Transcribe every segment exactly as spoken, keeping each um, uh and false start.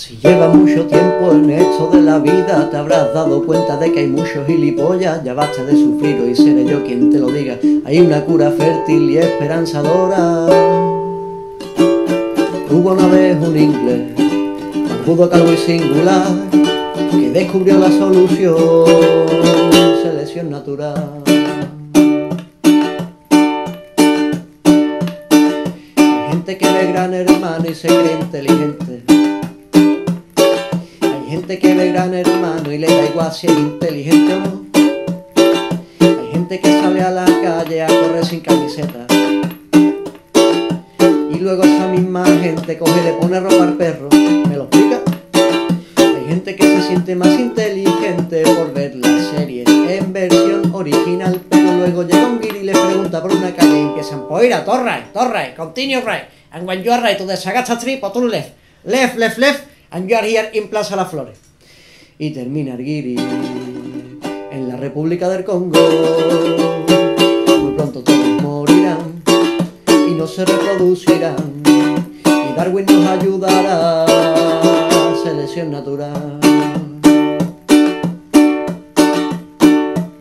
Si llevas mucho tiempo en esto de la vida, te habrás dado cuenta de que hay muchos gilipollas. Ya basta de sufrir, hoy seré yo quien te lo diga. Hay una cura fértil y esperanzadora. Hubo una vez un inglés, barbudo, calvo y singular, que descubrió la solución: selección natural. Hay gente que ve Gran Hermano y se cree inteligente. Hay gente que ve Gran Hermano y le da igual si es inteligente o no. Hay gente que sale a la calle a correr sin camiseta, y luego esa misma gente coge y le pone ropa al perro. ¿Me lo explica? Hay gente que se siente más inteligente por ver la serie en versión original, pero luego llega un guiri y le pregunta por una calle y empiezan: pues mira, todo right, todo right, continue right, and when you are right to the Sagasta Street, or to left, left, left, left, and you are here in Plaza Las Flores. Y termina el guiri en la República del Congo. Muy pronto todos morirán y no se reproducirán, y Darwin nos ayudará. Selección natural.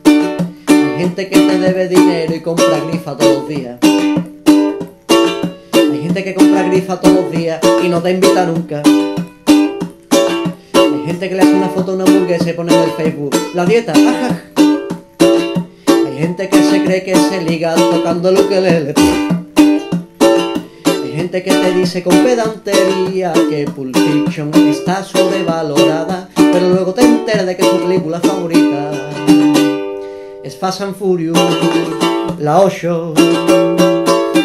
Hay gente que te debe dinero y compra grifa todos los días. Hay gente que compra grifa todos los días y no te invita nunca. Hay gente que le hace una foto a una hamburguesa y pone en el Facebook: la dieta, ajá. Hay gente que se cree que se liga tocando el ukelele. Hay gente que te dice con pedantería que Pulp Fiction está sobrevalorada, pero luego te enteras de que tu película favorita es Fast and Furious, la ocho.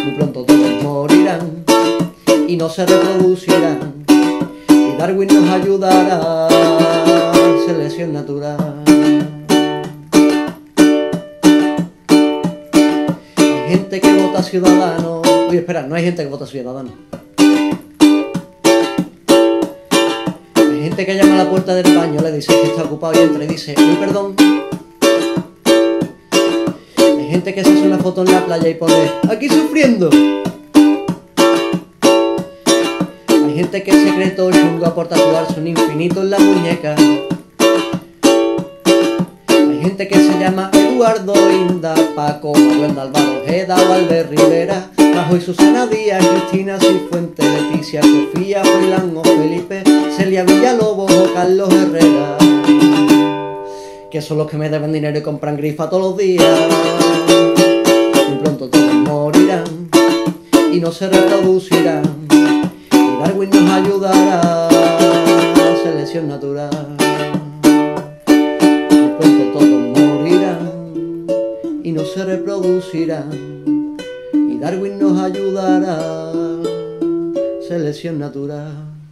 Muy pronto todos morirán y no se reproducirán, y Darwin nos ayudará. Selección natural. Hay gente que vota Ciudadano. Oye, espera, no hay gente que vota Ciudadano. Hay gente que llama a la puerta del baño, le dice que está ocupado y entra y dice: uy, perdón. Hay gente que se hace una foto en la playa y pone: aquí sufriendo. Hay gente que se cree todo chungo por tatuarse un infinito en la muñeca. Hay gente que se llama Eduardo, Inda, Paco, Manuel, Álvaro, Ojeda, Valver, Rivera, Majo y Susana Díaz, Cristina Cifuentes, Leticia, Sofía, Froilán o Felipe, Celia Villalobos o Carlos Herrera, que son los que me deben dinero y compran grifa todos los días. Muy pronto todos morirán y no se reproducirán, Darwin nos ayudará. Selección natural. Muy pronto todos morirán y no se reproducirán, y Darwin nos ayudará. Selección natural.